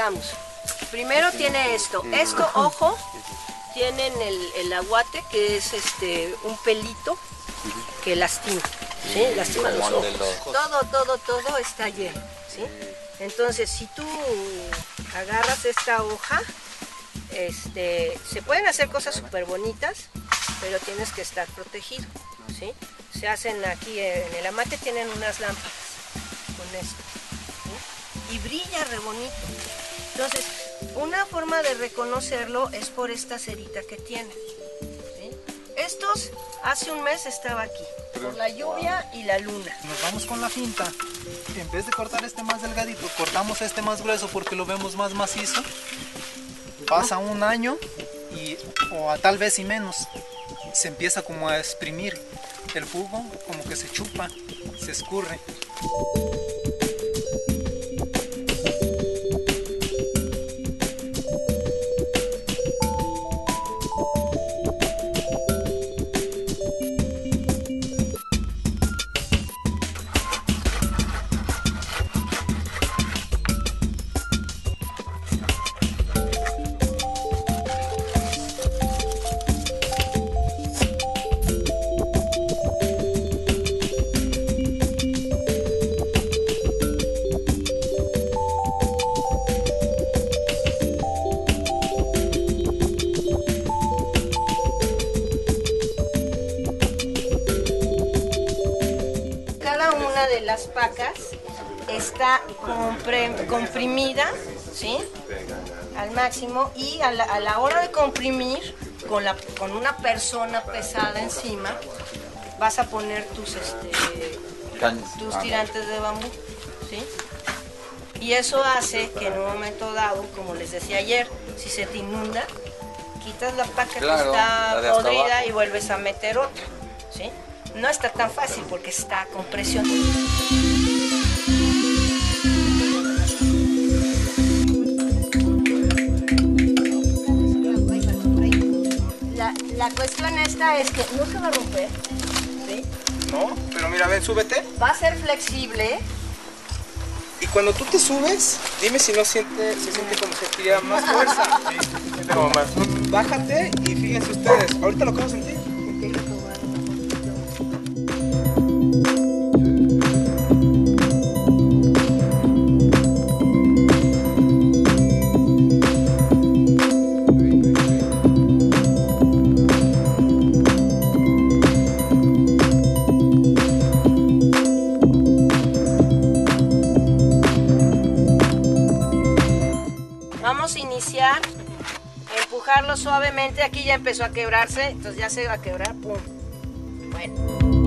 aplicamos. Primero tiene esto, ojo, tienen el aguate, que es un pelito que lastima, ¿sí? Lastima los ojos. Todo está lleno, ¿sí? Entonces, si tú agarras esta hoja, se pueden hacer cosas súper bonitas, pero tienes que estar protegido, ¿sí? Se hacen aquí en el Amate, tienen unas lámparas con esto, ¿sí? Y brilla re bonito. Entonces, una forma de reconocerlo es por esta cerita que tiene, ¿sí? Estos hace un mes estaba aquí, por la lluvia y la luna. Nos vamos con la finta. En vez de cortar este más delgadito, cortamos este más grueso porque lo vemos más macizo. Pasa un año o tal vez y menos, se empieza como a exprimir el jugo, como que se chupa, se escurre. De las pacas está comprimida, ¿sí? Al máximo, y a la hora de comprimir con una persona pesada encima vas a poner tus tirantes de bambú, ¿sí? Y eso hace que en un momento dado, como les decía ayer, si se te inunda, quitas la paca que está podrida y vuelves a meter otra, ¿sí? No está tan fácil porque está con presión. La cuestión esta es que no se va a romper, ¿sí? No, pero mira, ven, súbete. Va a ser flexible. Y cuando tú te subes, dime si no se siente como si tuviera más fuerza. Sí, como más. Bájate y fíjense ustedes, ahorita lo que vamos a sentir. Vamos a iniciar, empujarlo suavemente, aquí ya empezó a quebrarse, entonces ya se va a quebrar, ¡pum! Bueno.